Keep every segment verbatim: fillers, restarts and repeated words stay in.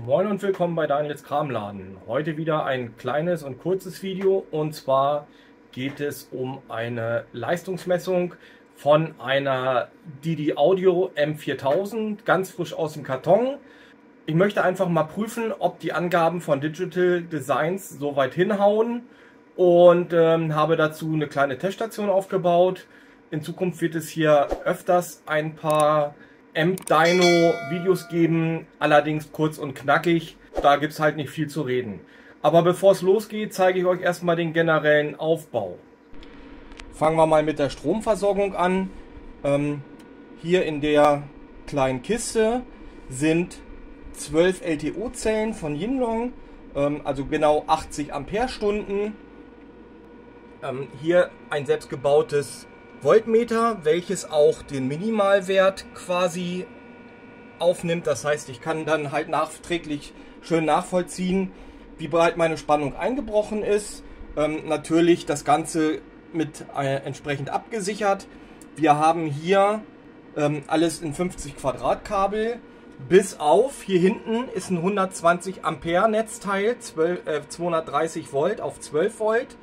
Moin und willkommen bei Daniels Kramladen. Heute wieder ein kleines und kurzes Video, und zwar geht es um eine Leistungsmessung von einer D D Audio M viertausend, ganz frisch aus dem Karton. Ich möchte einfach mal prüfen, ob die Angaben von Digital Designs so weit hinhauen, und ähm, habe dazu eine kleine Teststation aufgebaut. In Zukunft wird es hier öfters ein paar M-Dino-Videos geben, allerdings kurz und knackig, da gibt es halt nicht viel zu reden. Aber bevor es losgeht, zeige ich euch erstmal den generellen Aufbau. Fangen wir mal mit der Stromversorgung an. Ähm, hier in der kleinen Kiste sind zwölf L T O-Zellen von YinLong, ähm, also genau achtzig Ampere Stunden. Ähm, hier ein selbstgebautes Voltmeter, welches auch den Minimalwert quasi aufnimmt. Das heißt, ich kann dann halt nachträglich schön nachvollziehen, wie breit meine Spannung eingebrochen ist. Ähm, natürlich das Ganze mit äh, entsprechend abgesichert. Wir haben hier ähm, alles in fünfzig Quadrat Kabel. Bis auf, hier hinten ist ein hundertzwanzig Ampere Netzteil, zweihundertdreißig Volt auf zwölf Volt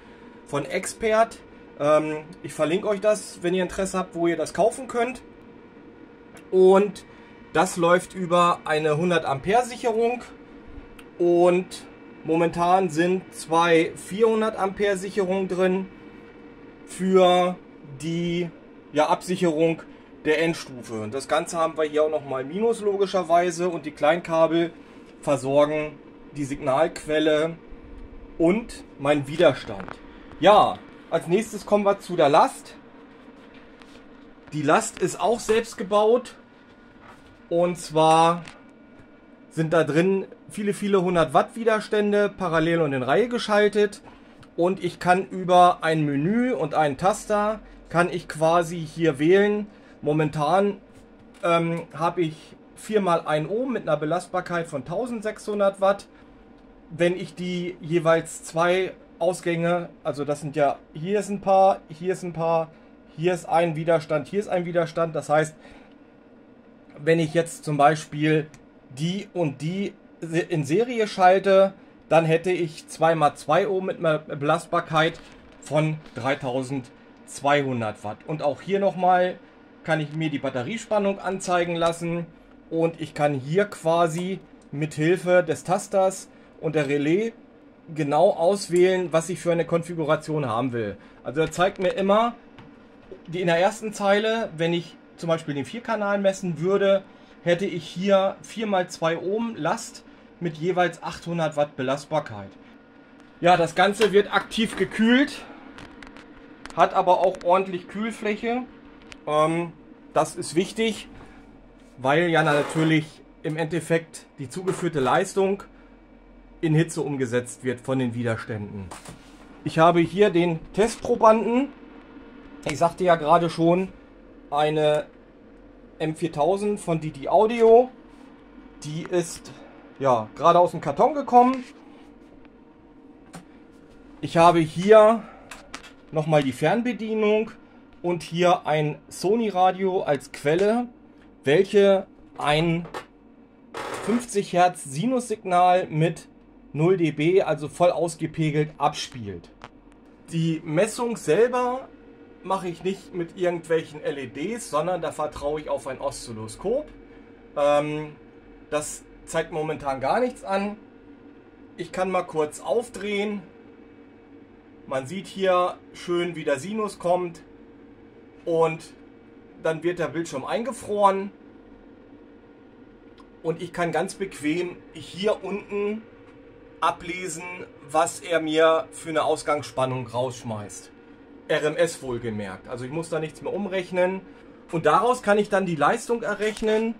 von Expert. Ich verlinke euch das, wenn ihr Interesse habt, wo ihr das kaufen könnt. Und das läuft über eine hundert Ampere Sicherung. Und momentan sind zwei vierhundert Ampere Sicherungen drin für die ja, Absicherung der Endstufe. Und das Ganze haben wir hier auch nochmal minus logischerweise. Und die Kleinkabel versorgen die Signalquelle und meinen Widerstand. Ja. Als nächstes kommen wir zu der Last. Die Last ist auch selbst gebaut. Und zwar sind da drin viele, viele hundert Watt Widerstände parallel und in Reihe geschaltet. Und ich kann über ein Menü und einen Taster, kann ich quasi hier wählen. Momentan ähm, habe ich vier mal ein Ohm mit einer Belastbarkeit von eintausendsechshundert Watt. Wenn ich die jeweils zwei Ausgänge, also das sind ja, hier ist ein paar, hier ist ein paar, hier ist ein Widerstand, hier ist ein Widerstand. Das heißt, wenn ich jetzt zum Beispiel die und die in Serie schalte, dann hätte ich zwei mal zwei Ohm mit einer Belastbarkeit von dreitausendzweihundert Watt. Und auch hier nochmal kann ich mir die Batteriespannung anzeigen lassen, und ich kann hier quasi mit Hilfe des Tasters und der Relais genau auswählen, was ich für eine Konfiguration haben will. Also er zeigt mir immer, die in der ersten Zeile, wenn ich zum Beispiel den Vierkanal messen würde, hätte ich hier vier mal zwei Ohm Last mit jeweils achthundert Watt Belastbarkeit. Ja, das Ganze wird aktiv gekühlt, hat aber auch ordentlich Kühlfläche. Ähm, das ist wichtig, weil ja natürlich im Endeffekt die zugeführte Leistung in Hitze umgesetzt wird von den Widerständen. Ich habe hier den Testprobanden, ich sagte ja gerade schon, eine M viertausend von D D Audio, die ist ja gerade aus dem Karton gekommen. Ich habe hier nochmal die Fernbedienung und hier ein Sony Radio als Quelle, welche ein fünfzig Hertz Sinussignal mit null dB, also voll ausgepegelt, abspielt. Die Messung selber mache ich nicht mit irgendwelchen L E Ds, sondern da vertraue ich auf ein Oszilloskop. Ähm, das zeigt momentan gar nichts an. Ich kann mal kurz aufdrehen. Man sieht hier schön, wie der Sinus kommt, und dann wird der Bildschirm eingefroren. Und ich kann ganz bequem hier unten ablesen, was er mir für eine Ausgangsspannung rausschmeißt. R M S wohlgemerkt. Also ich muss da nichts mehr umrechnen. Und daraus kann ich dann die Leistung errechnen.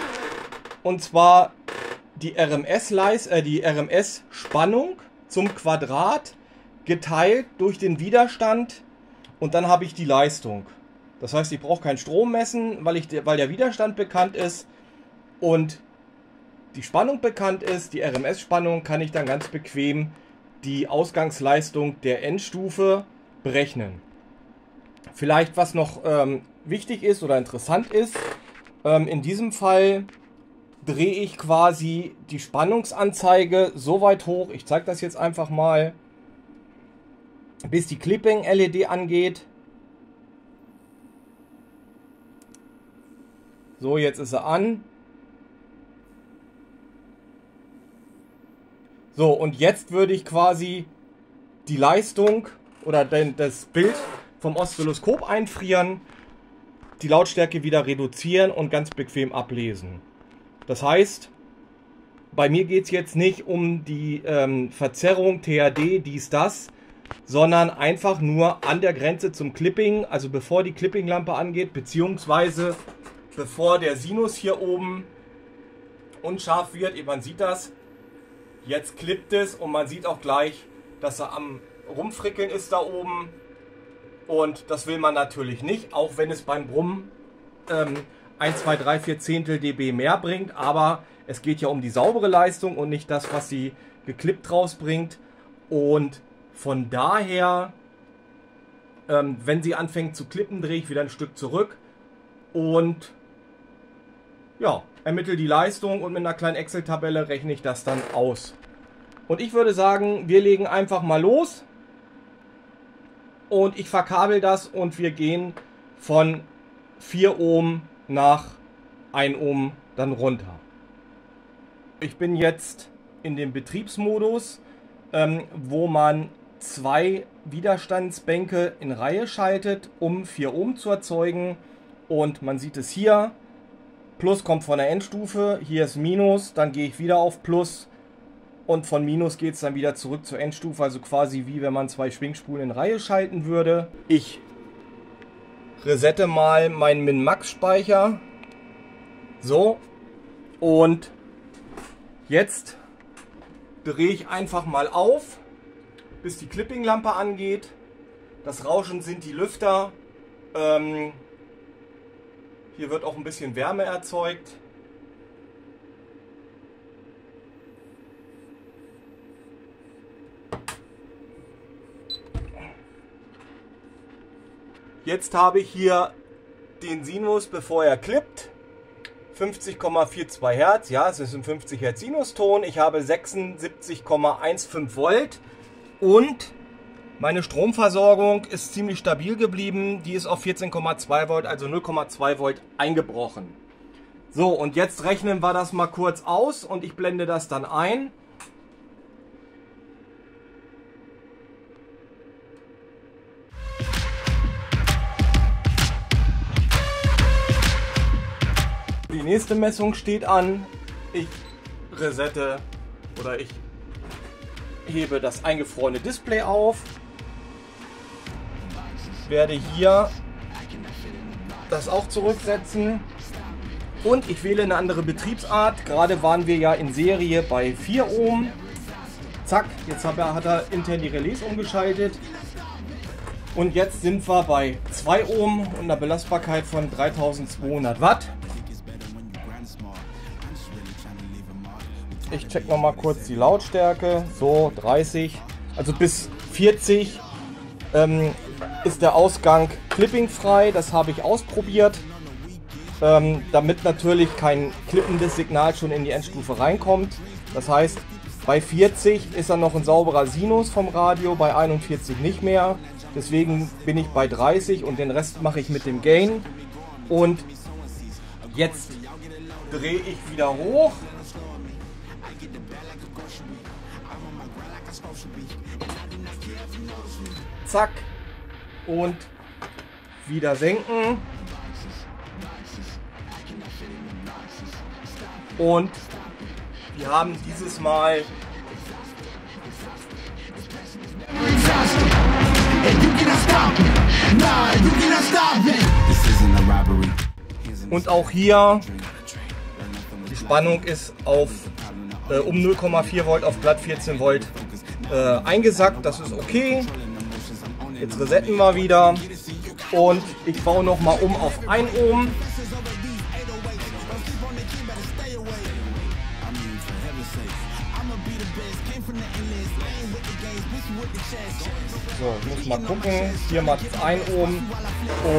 Und zwar die R M S-Spannung zum Quadrat geteilt durch den Widerstand. Und dann habe ich die Leistung. Das heißt, ich brauche keinen Strom messen, weil, ich, weil der Widerstand bekannt ist. Und die Spannung bekannt ist, die R M S-Spannung, kann ich dann ganz bequem die Ausgangsleistung der Endstufe berechnen. Vielleicht was noch ähm, wichtig ist oder interessant ist, ähm, in diesem Fall drehe ich quasi die Spannungsanzeige so weit hoch, ich zeige das jetzt einfach mal, bis die Clipping-L E D angeht. So, jetzt ist er an. So, und jetzt würde ich quasi die Leistung oder den, das Bild vom Oszilloskop einfrieren, die Lautstärke wieder reduzieren und ganz bequem ablesen. Das heißt, bei mir geht es jetzt nicht um die ähm, Verzerrung, T H D, dies, das, sondern einfach nur an der Grenze zum Clipping, also bevor die Clipping-Lampe angeht, beziehungsweise bevor der Sinus hier oben unscharf wird. Eben, man sieht das, jetzt klippt es und man sieht auch gleich, dass er am Rumfrickeln ist da oben. Und das will man natürlich nicht, auch wenn es beim Brummen ähm, eins, zwei, drei, vier Zehntel dB mehr bringt. Aber es geht ja um die saubere Leistung und nicht das, was sie geklippt rausbringt. Und von daher, ähm, wenn sie anfängt zu klippen, drehe ich wieder ein Stück zurück und ja, ermittle die Leistung und mit einer kleinen Excel-Tabelle rechne ich das dann aus. Und ich würde sagen, wir legen einfach mal los und ich verkabel das und wir gehen von vier Ohm nach ein Ohm dann runter. Ich bin jetzt in dem Betriebsmodus, ähm, wo man zwei Widerstandsbänke in Reihe schaltet, um vier Ohm zu erzeugen. Und man sieht es hier, Plus kommt von der Endstufe, hier ist Minus, dann gehe ich wieder auf Plus und von Minus geht es dann wieder zurück zur Endstufe, also quasi wie wenn man zwei Schwingspulen in Reihe schalten würde. Ich resette mal meinen Min-Max-Speicher, so, und jetzt drehe ich einfach mal auf, bis die Clipping-Lampe angeht. Das Rauschen sind die Lüfter. ähm, Hier wird auch ein bisschen Wärme erzeugt. Jetzt habe ich hier den Sinus, bevor er klippt. fünfzig Komma vier zwei Hertz. Ja, es ist ein fünfzig Hertz Sinuston. Ich habe sechsundsiebzig Komma fünfzehn Volt. Und meine Stromversorgung ist ziemlich stabil geblieben, die ist auf vierzehn Komma zwei Volt, also null Komma zwei Volt eingebrochen. So, und jetzt rechnen wir das mal kurz aus und ich blende das dann ein. Die nächste Messung steht an. Ich resette oder ich hebe das eingefrorene Display auf. Werde hier das auch zurücksetzen und ich wähle eine andere Betriebsart. Gerade waren wir ja in Serie bei vier Ohm. Zack, jetzt hat er, hat er intern die Relais umgeschaltet und jetzt sind wir bei zwei Ohm und einer Belastbarkeit von dreitausendzweihundert Watt. Ich check noch mal kurz die Lautstärke, so dreißig, also bis vierzig. Ähm, ist der Ausgang clippingfrei, das habe ich ausprobiert, ähm, damit natürlich kein klippendes Signal schon in die Endstufe reinkommt. Das heißt, bei vierzig ist dann noch ein sauberer Sinus vom Radio, bei einundvierzig nicht mehr. Deswegen bin ich bei dreißig und den Rest mache ich mit dem Gain. Und jetzt drehe ich wieder hoch. Zack. Und wieder senken. Und wir haben dieses Mal und auch hier die Spannung ist auf äh, um null Komma vier Volt auf glatt vierzehn Volt äh, eingesackt. Das ist okay. Jetzt resetten wir wieder und ich baue nochmal um auf ein Ohm. So, ich muss mal gucken. Hier macht es ein Ohm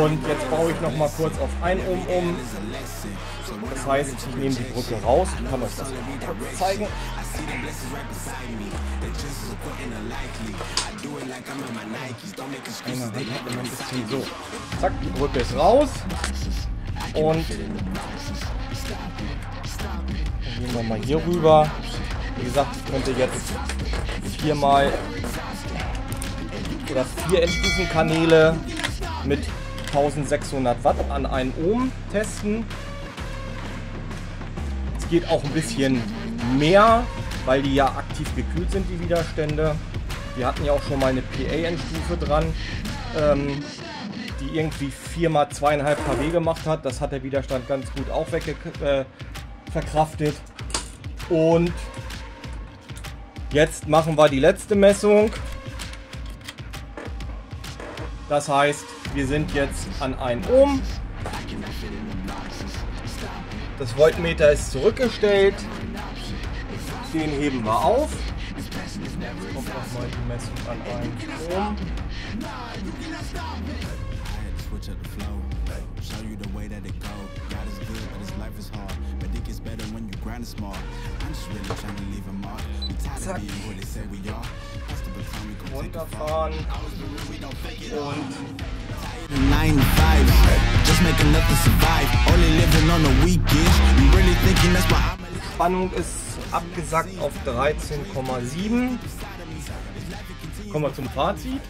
und jetzt baue ich nochmal kurz auf ein Ohm um. Das heißt, ich nehme die Brücke raus und kann euch das zeigen. So. Zack, die Brücke ist raus. Und gehen wir mal hier rüber. Wie gesagt, ich könnte jetzt viermal oder vier Endstufenkanäle mit eintausendsechshundert Watt an einen Ohm testen. Es geht auch ein bisschen mehr, weil die ja aktiv gekühlt sind, die Widerstände. Wir hatten ja auch schon mal eine P A-Endstufe dran, ähm, die irgendwie vier mal zwei Komma fünf K W gemacht hat. Das hat der Widerstand ganz gut auch weg äh, verkraftet. Und jetzt machen wir die letzte Messung. Das heißt, wir sind jetzt an ein Ohm. Das Voltmeter ist zurückgestellt. Den heben wir auf. Jetzt kommt nochmal die Messung an ein Ohm. Zack. Runterfahren. Und nine to five, just making enough to survive. Only living on the weekends. You really thinking that's why I'm. Spannung ist abgesackt auf dreizehn Komma sieben. Kommen wir zum Fazit.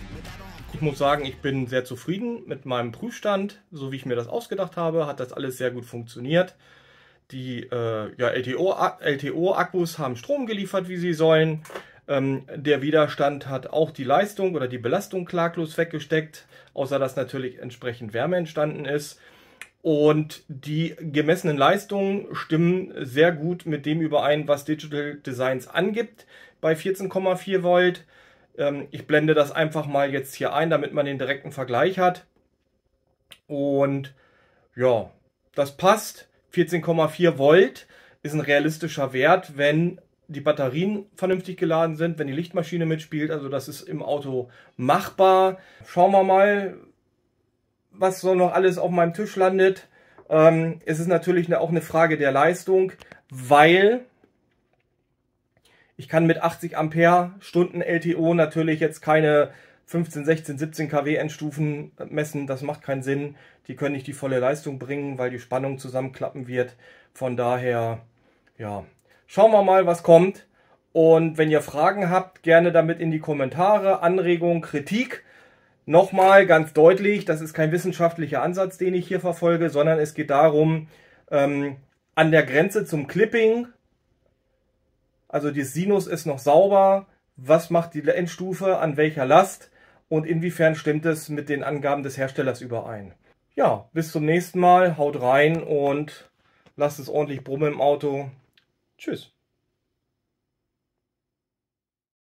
Ich muss sagen, ich bin sehr zufrieden mit meinem Prüfstand. So wie ich mir das ausgedacht habe, hat das alles sehr gut funktioniert. Die äh, ja, L T O-Akkus haben Strom geliefert, wie sie sollen. Ähm, der Widerstand hat auch die Leistung oder die Belastung klaglos weggesteckt, außer dass natürlich entsprechend Wärme entstanden ist. Und die gemessenen Leistungen stimmen sehr gut mit dem überein, was Digital Designs angibt bei vierzehn Komma vier Volt. Ähm, ich blende das einfach mal jetzt hier ein, damit man den direkten Vergleich hat. Und ja, das passt. vierzehn Komma vier Volt ist ein realistischer Wert, wenn die Batterien vernünftig geladen sind, wenn die Lichtmaschine mitspielt. Also das ist im Auto machbar. Schauen wir mal, was so noch alles auf meinem Tisch landet. Ähm, es ist natürlich auch eine Frage der Leistung, weil ich kann mit achtzig Ampere Stunden L T O natürlich jetzt keine fünfzehn, sechzehn, siebzehn K W Endstufen messen. Das macht keinen Sinn. Die können nicht die volle Leistung bringen, weil die Spannung zusammenklappen wird. Von daher, ja, schauen wir mal, was kommt. Und wenn ihr Fragen habt, gerne damit in die Kommentare, Anregungen, Kritik. Nochmal ganz deutlich, das ist kein wissenschaftlicher Ansatz, den ich hier verfolge, sondern es geht darum, ähm, an der Grenze zum Clipping, also die Sinus ist noch sauber, was macht die Endstufe, an welcher Last und inwiefern stimmt es mit den Angaben des Herstellers überein. Ja, bis zum nächsten Mal, haut rein und lasst es ordentlich brummen im Auto. Tschüss.